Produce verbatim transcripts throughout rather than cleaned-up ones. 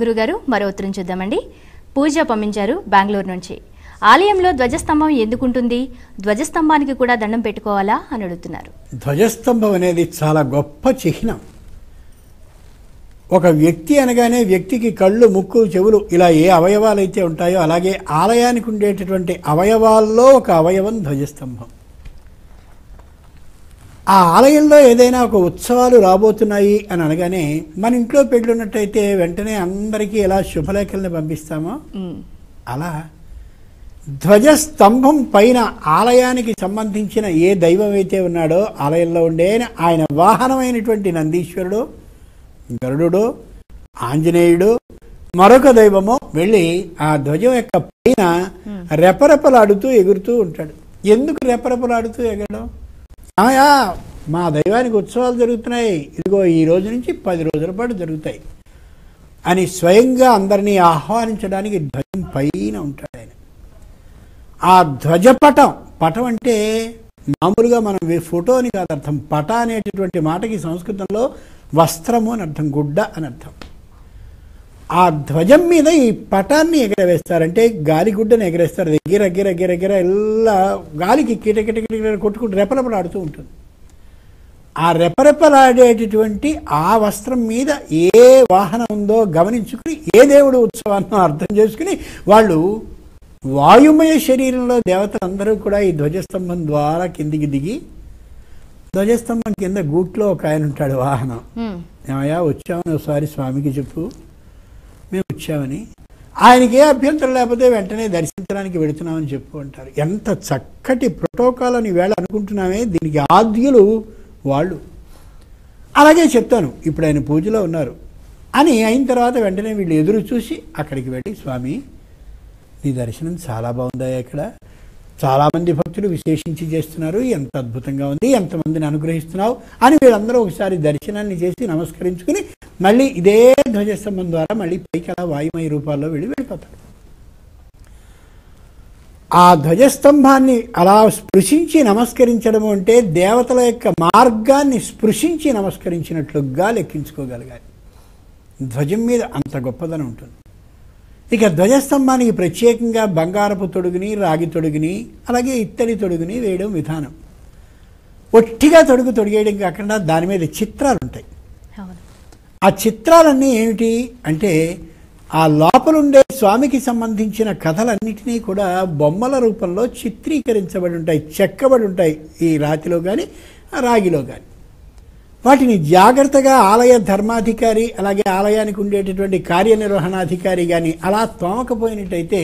గురుగారు మరో ఉత్తరం చూద్దామండి. పూజ పంపించారు బెంగళూరు నుంచి. ఆలయంలో ధ్వజస్తంభం ఎందుకుంటుంది, ధ్వజస్తంభానికి కూడా దండం పెట్టుకోవాలా అని అడుగుతున్నారు. ధ్వజస్తంభం అనేది చాలా గొప్ప చిహ్నం. ఒక వ్యక్తి అనగానే వ్యక్తికి కళ్ళు, ముక్కు, చెవులు ఇలా ఏ అవయవాలు అయితే ఉంటాయో అలాగే ఆలయానికి ఉండేటటువంటి అవయవాల్లో ఒక అవయవం ధ్వజస్తంభం. ఆ ఆలయంలో ఏదైనా ఒక ఉత్సవాలు రాబోతున్నాయి అని అనగానే, మన ఇంట్లో పెళ్ళున్నట్టయితే వెంటనే అందరికీ ఎలా శుభలేఖల్ని పంపిస్తామో అలా ధ్వజస్తంభం పైన ఆలయానికి సంబంధించిన ఏ దైవం అయితే ఉన్నాడో, ఆలయంలో ఉండే ఆయన వాహనమైనటువంటి నందీశ్వరుడు, గరుడు, ఆంజనేయుడు, మరొక దైవము వెళ్ళి ఆ ధ్వజం యొక్క పైన రెపరెపలాడుతూ ఎగురుతూ ఉంటాడు. ఎందుకు రెపరెపలాడుతూ ఎగరడం? ఆయా మా దైవానికి ఉత్సవాలు జరుగుతున్నాయి, ఇదిగో ఈ రోజు నుంచి పది రోజుల పాటు జరుగుతాయి అని స్వయంగా అందరినీ ఆహ్వానించడానికి ధ్వజం పైన ఉంటాడు ఆయన. ఆ ధ్వజపటం, పటం అంటే మామూలుగా మనం ఫోటోని కాదు అర్థం. పట అనేటటువంటి మాటకి సంస్కృతంలో వస్త్రము అని అర్థం, గుడ్డ అని అర్థం. ఆ ధ్వజం మీద ఈ పటాన్ని ఎగరవేస్తారంటే గాలిగుడ్డను ఎగరేస్తారు. దగ్గర దగ్గర దగ్గర ఇలా గాలికి కిటకిటకిట కొట్టుకుంటూ రెపరెపలాడుతూ ఉంటుంది. ఆ రెపరెపలాడేటటువంటి ఆ వస్త్రం మీద ఏ వాహనం ఉందో గమనించుకుని, ఏ దేవుడు ఉత్సవాన్ని అర్థం చేసుకుని, వాళ్ళు వాయుమయ శరీరంలో దేవతలందరూ కూడా ఈ ధ్వజస్తంభం ద్వారా కిందికి దిగి, ధ్వజస్తంభం కింద గూట్లో ఒక ఆయన ఉంటాడు, వాహనం. ఏమయ్యా వచ్చామని ఒకసారి స్వామికి చెప్పు, మేము వచ్చామని. ఆయనకి ఏ అభ్యంతరం లేకపోతే వెంటనే దర్శించడానికి వెళుతున్నామని చెప్పు అంటారు. ఎంత చక్కటి ప్రోటోకాల్ అని వేళ అనుకుంటున్నామే, దీనికి ఆద్యులు వాళ్ళు. అలాగే చెప్తాను, ఇప్పుడు ఆయన పూజలో ఉన్నారు అని అయిన తర్వాత వెంటనే వీళ్ళు ఎదురు చూసి అక్కడికి వెళ్ళి, స్వామి నీ దర్శనం చాలా బాగుందాయా, ఇక్కడ చాలామంది భక్తులు విశేషించి చేస్తున్నారు, ఎంత అద్భుతంగా ఉంది, ఎంతమందిని అనుగ్రహిస్తున్నావు అని వీళ్ళందరూ ఒకసారి దర్శనాన్ని చేసి నమస్కరించుకుని మళ్ళీ ఇదే ధ్వజస్తంభం ద్వారా మళ్ళీ పైకి అలా వాయుమయ రూపాల్లో వెళ్ళి వెళ్ళిపోతారు. ఆ ధ్వజస్తంభాన్ని అలా స్పృశించి నమస్కరించడం అంటే దేవతల యొక్క మార్గాన్ని స్పృశించి నమస్కరించినట్లుగా లెక్కించుకోగలగాలి. ధ్వజం మీద అంత గొప్పదనం ఉంటుంది. ఇక ధ్వజస్తంభానికి ప్రత్యేకంగా బంగారపు తొడుగుని, రాగి తొడుగుని, అలాగే ఇత్తడి తొడుగుని వేయడం విధానం. ఒట్టిగా తొడుగు తొడిగేయడం కాకుండా దాని మీద చిత్రాలు ఉంటాయి. ఆ చిత్రాలన్నీ ఏమిటి అంటే, ఆ లోపలుండే స్వామికి సంబంధించిన కథలన్నిటినీ కూడా బొమ్మల రూపంలో చిత్రీకరించబడి ఉంటాయి, చెక్కబడి ఉంటాయి ఈ రాతిలో కానీ ఆ రాగిలో కానీ. వాటిని జాగ్రత్తగా ఆలయ ధర్మాధికారి, అలాగే ఆలయానికి ఉండేటటువంటి కార్యనిర్వహణాధికారి కానీ అలా తోమకపోయినట్టయితే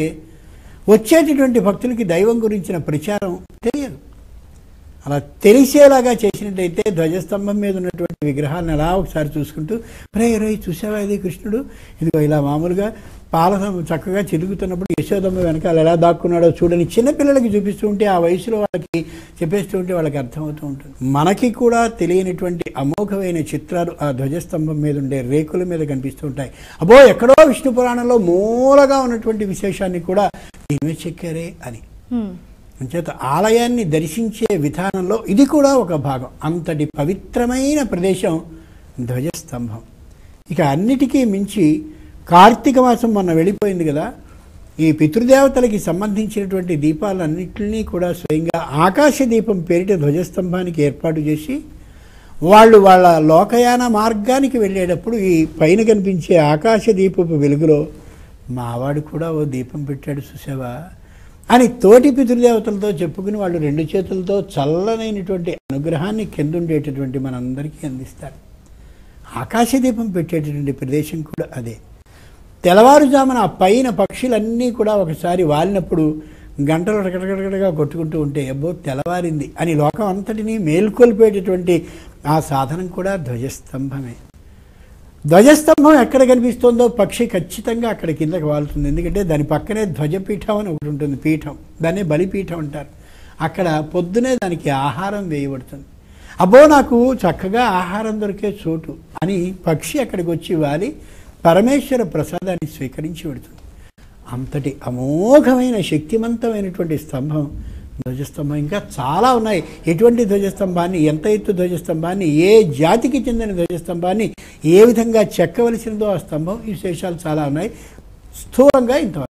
వచ్చేటటువంటి భక్తులకి దైవం గురించిన ప్రచారం తెలియదు. అలా తెలిసేలాగా చేసినట్టయితే, ధ్వజస్తంభం మీద ఉన్నటువంటి విగ్రహాలను ఎలా ఒకసారి చూసుకుంటూ, రే రే చూసావా ఇది కృష్ణుడు, ఇదిగో ఇలా మామూలుగా పాల చక్కగా చిరుగుతున్నప్పుడు యశోదమ్మ వెనకాల ఎలా దాక్కున్నాడో చూడని చిన్నపిల్లలకి చూపిస్తూ ఉంటే, ఆ వయసులో వాళ్ళకి చెప్పేస్తూ ఉంటే వాళ్ళకి అర్థమవుతూ ఉంటుంది. మనకి కూడా తెలియనటువంటి అమోఘమైన చిత్రాలు ఆ ధ్వజస్తంభం మీద ఉండే రేకుల మీద కనిపిస్తూ ఉంటాయి. అబ్బో ఎక్కడో విష్ణు పురాణంలో మూలగా ఉన్నటువంటి విశేషాన్ని కూడా ఏమే చెక్కారే అని. అంచేత ఆలయాన్ని దర్శించే విధానంలో ఇది కూడా ఒక భాగం. అంతటి పవిత్రమైన ప్రదేశం ధ్వజస్తంభం. ఇక అన్నిటికీ మించి కార్తీక మాసం మొన్న వెళ్ళిపోయింది కదా, ఈ పితృదేవతలకి సంబంధించినటువంటి దీపాలన్నింటినీ కూడా స్వయంగా ఆకాశ దీపం పేరిట ధ్వజస్తంభానికి ఏర్పాటు చేసి, వాళ్ళు వాళ్ళ లోకయాన మార్గానికి వెళ్ళేటప్పుడు ఈ పైన కనిపించే ఆకాశ దీపపు వెలుగులో మావాడు కూడా ఓ దీపం పెట్టాడు చూసావా అని తోటి పితృదేవతలతో చెప్పుకుని వాళ్ళు రెండు చేతులతో చల్లనైనటువంటి అనుగ్రహాన్ని కిందుండేటటువంటి మనందరికీ అందిస్తారు. ఆకాశదీపం పెట్టేటటువంటి ప్రదేశం కూడా అదే. తెల్లవారుజామున ఆ పైన పక్షులన్నీ కూడా ఒకసారి వాలినప్పుడు గంటలు రకరకరకటగా కొట్టుకుంటూ ఉంటే, అబ్బో తెల్లవారింది అని లోకం అంతటినీ మేల్కొల్పేటటువంటి ఆ సాధనం కూడా ధ్వజస్తంభమే. ధ్వజస్తంభం ఎక్కడ కనిపిస్తుందో పక్షి ఖచ్చితంగా అక్కడ కిందకి వాలుతుంది. ఎందుకంటే దాని పక్కనే ధ్వజపీఠం అని ఒకటి ఉంటుంది, పీఠం, దాన్ని బలిపీఠం అంటారు. అక్కడ పొద్దునే దానికి ఆహారం వేయబడుతుంది. అబ్బో నాకు చక్కగా ఆహారం దొరికే చోటు అని పక్షి అక్కడికి వచ్చి వాలి పరమేశ్వర ప్రసాదాన్ని స్వీకరించి పెడుతుంది. అంతటి అమోఘమైన శక్తివంతమైనటువంటి స్తంభం ధ్వజస్తంభం ఇంకా చాలా ఉన్నాయి. ఎటువంటి ధ్వజస్తంభాన్ని, ఎంత ఎత్తు ధ్వజస్తంభాన్ని, ఏ జాతికి చెందిన ధ్వజస్తంభాన్ని ఏ విధంగా చెక్కవలసినదో ఆ స్తంభం, ఈ విశేషాలు చాలా ఉన్నాయి. స్థూలంగా ఇంతవరకు.